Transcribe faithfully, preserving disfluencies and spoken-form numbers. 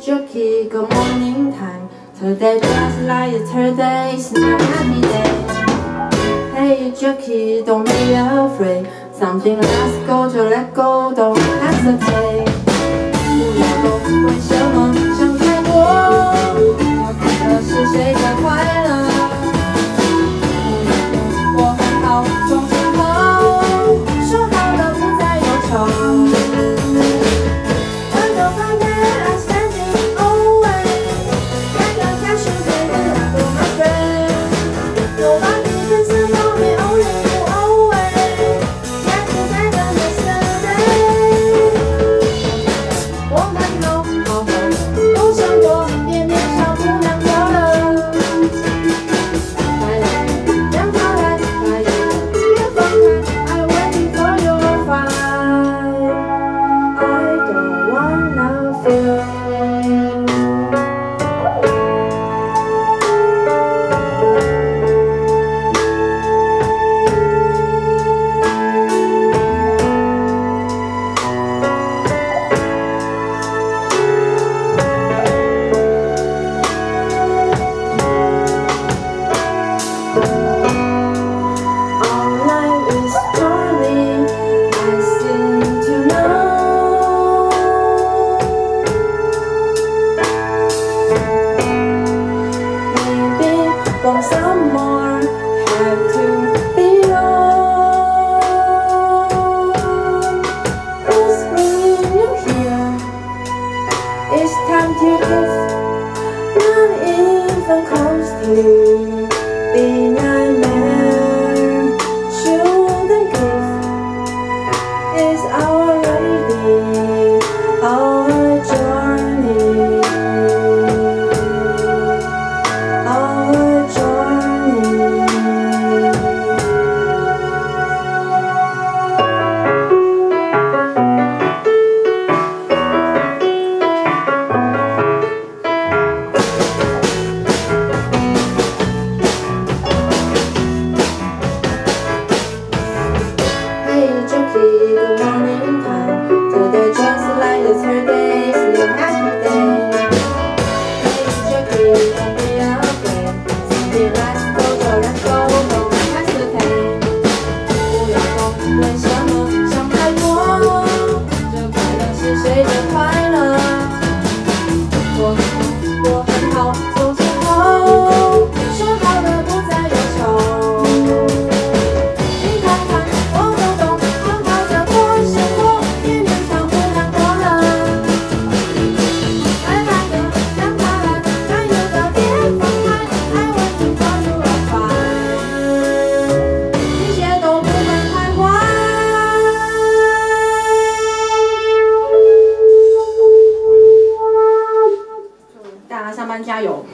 Jacky, good morning time. Today feels like a Thursday, it's not happy day. Hey Jacky, don't be afraid. Something let's go to let go, don't hesitate. Want some more, have to be on. Who's bringing you here? It's time to leave. Not even close to you. The nightmare shouldn't give. It's our lady, our journey.加油！